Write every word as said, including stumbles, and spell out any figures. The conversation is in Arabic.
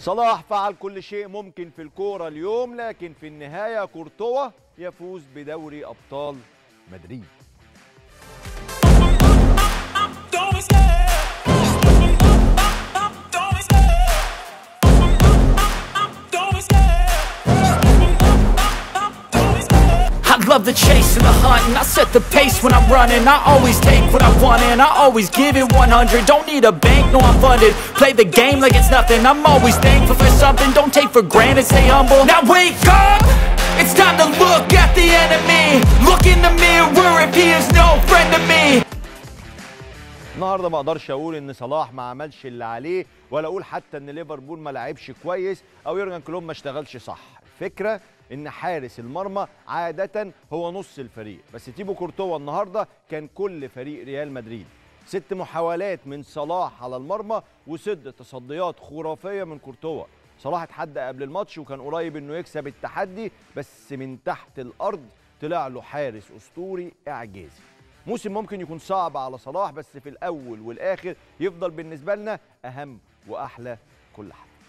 صلاح فعل كل شيء ممكن في الكورة اليوم، لكن في النهاية كورتوا يفوز بدوري أبطال مدريد. Love the chase and the hunt, and I set the pace when I'm running. I always take what I want and I always give it one hundred. Don't need a bank, no I'm funded. Play the game like it's nothing. I'm always thankful for something. Don't take for granted, stay humble. Now wake up, it's time to look at the enemy. Look in the mirror if he is no friend to me. النهارده ما اقدرش اقول ان صلاح ما عملش اللي عليه، ولا اقول حتى ان ليفربول ما لعبش كويس او يورجن كلوب ما اشتغلش صح. الفكره ان حارس المرمى عاده هو نص الفريق، بس تيبو كورتوا النهارده كان كل فريق ريال مدريد. ست محاولات من صلاح على المرمى وسد تصديات خرافيه من كورتوا. صلاح اتحدى قبل الماتش وكان قريب انه يكسب التحدي، بس من تحت الارض طلع له حارس اسطوري اعجازي. موسم ممكن يكون صعب على صلاح، بس في الاول والاخر يفضل بالنسبه لنا اهم واحلى كل حاجه.